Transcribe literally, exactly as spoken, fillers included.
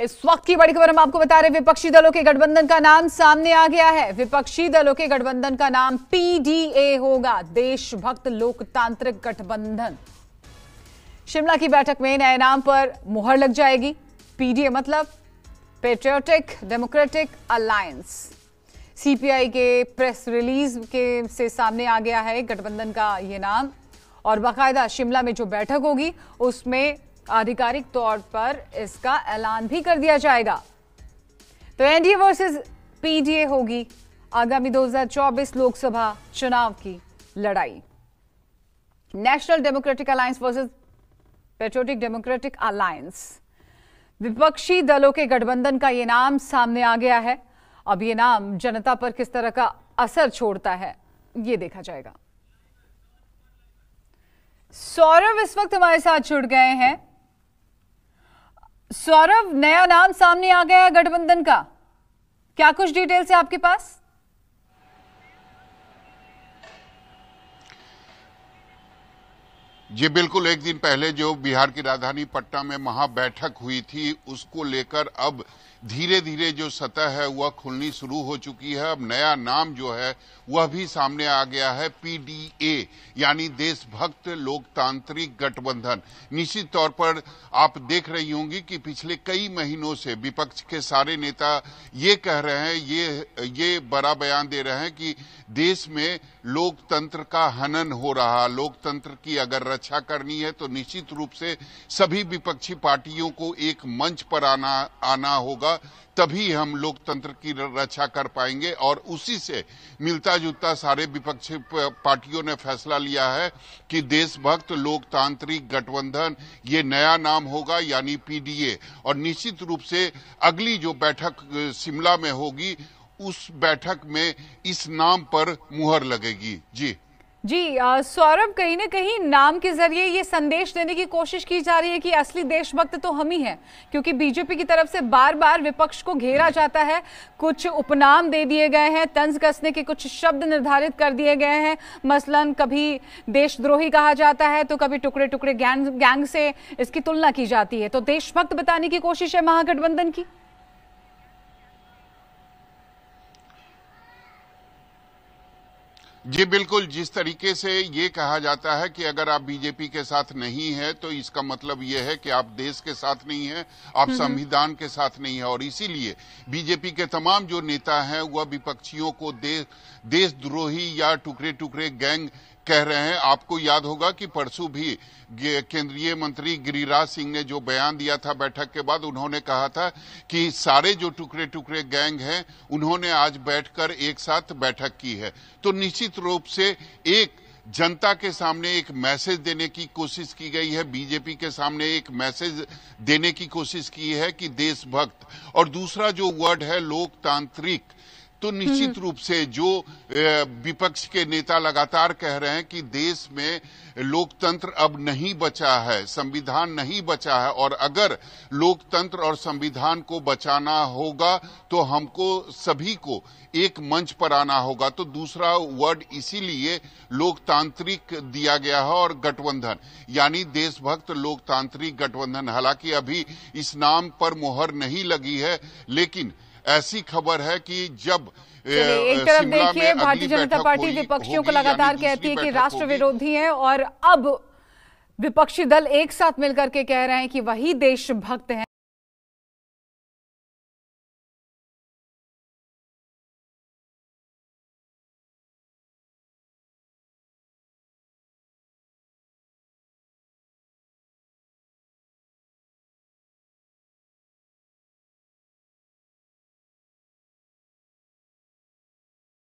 इस वक्त की बड़ी खबर हम आपको बता रहे हैं, विपक्षी दलों के गठबंधन का नाम सामने आ गया है। विपक्षी दलों के गठबंधन का नाम पीडीए होगा, देशभक्त लोकतांत्रिक गठबंधन। शिमला की बैठक में नए नाम पर मुहर लग जाएगी। पीडीए मतलब पेट्रियोटिक डेमोक्रेटिक अलायंस। सीपीआई के प्रेस रिलीज के से सामने आ गया है गठबंधन का ये नाम, और बाकायदा शिमला में जो बैठक होगी उसमें आधिकारिक तौर पर इसका ऐलान भी कर दिया जाएगा। तो एनडीए वर्सेस पीडीए होगी आगामी दो हज़ार चौबीस लोकसभा चुनाव की लड़ाई। National democratic alliance versus patriotic democratic alliance, विपक्षी दलों के गठबंधन का यह नाम सामने आ गया है। अब यह नाम जनता पर किस तरह का असर छोड़ता है ये देखा जाएगा। सौरभ इस वक्त हमारे साथ जुड़ गए हैं। सौरभ, नया नाम सामने आ गया है गठबंधन का, क्या कुछ डिटेल्स है आपके पास? जी बिल्कुल, एक दिन पहले जो बिहार की राजधानी पटना में महाबैठक हुई थी उसको लेकर अब धीरे धीरे जो सतह है वह खुलनी शुरू हो चुकी है। अब नया नाम जो है वह भी सामने आ गया है, पीडीए यानी देशभक्त लोकतांत्रिक गठबंधन। निश्चित तौर पर आप देख रही होंगी कि पिछले कई महीनों से विपक्ष के सारे नेता ये कह रहे हैं, ये ये बड़ा बयान दे रहे हैं कि देश में लोकतंत्र का हनन हो रहा, लोकतंत्र की अगर रक्षा करनी है तो निश्चित रूप से सभी विपक्षी पार्टियों को एक मंच पर आना आना होगा, तभी हम लोकतंत्र की रक्षा कर पाएंगे। और उसी से मिलता जुलता सारे विपक्षी पार्टियों ने फैसला लिया है कि देशभक्त लोकतांत्रिक गठबंधन ये नया नाम होगा यानी पीडीए। और निश्चित रूप से अगली जो बैठक शिमला में होगी उस बैठक में इस नाम पर मुहर लगेगी। जी जी सौरभ, कहीं ना कहीं नाम के जरिए ये संदेश देने की कोशिश की जा रही है कि असली देशभक्त तो हम ही हैं, क्योंकि बीजेपी की तरफ से बार बार विपक्ष को घेरा जाता है। कुछ उपनाम दे दिए गए हैं, तंज कसने के कुछ शब्द निर्धारित कर दिए गए हैं। मसलन कभी देशद्रोही कहा जाता है तो कभी टुकड़े टुकड़े गैंग गैंग से इसकी तुलना की जाती है। तो देशभक्त बताने की कोशिश है महागठबंधन की। जी बिल्कुल, जिस तरीके से ये कहा जाता है कि अगर आप बीजेपी के साथ नहीं है तो इसका मतलब ये है कि आप देश के साथ नहीं है, आप संविधान के साथ नहीं है। और इसीलिए बीजेपी के तमाम जो नेता हैं वह विपक्षियों को देश देशद्रोही या टुकड़े टुकड़े गैंग कह रहे हैं। आपको याद होगा कि परसों भी केंद्रीय मंत्री गिरिराज सिंह ने जो बयान दिया था बैठक के बाद, उन्होंने कहा था कि सारे जो टुकड़े टुकड़े गैंग हैं उन्होंने आज बैठकर एक साथ बैठक की है। तो निश्चित रूप से एक जनता के सामने एक मैसेज देने की कोशिश की गई है, बीजेपी के सामने एक मैसेज देने की कोशिश की है कि देशभक्त, और दूसरा जो वर्ड है लोकतांत्रिक। तो निश्चित रूप से जो विपक्ष के नेता लगातार कह रहे हैं कि देश में लोकतंत्र अब नहीं बचा है, संविधान नहीं बचा है, और अगर लोकतंत्र और संविधान को बचाना होगा तो हमको सभी को एक मंच पर आना होगा। तो दूसरा वर्ड इसीलिए लोकतांत्रिक दिया गया है और गठबंधन यानी देशभक्त लोकतांत्रिक गठबंधन। हालांकि अभी इस नाम पर मुहर नहीं लगी है, लेकिन ऐसी खबर है कि जब एक तरफ देखिए भारतीय जनता पार्टी विपक्षियों को लगातार कहती है कि राष्ट्र विरोधी है, और अब विपक्षी दल एक साथ मिलकर के कह रहे हैं कि वही देशभक्त हैं।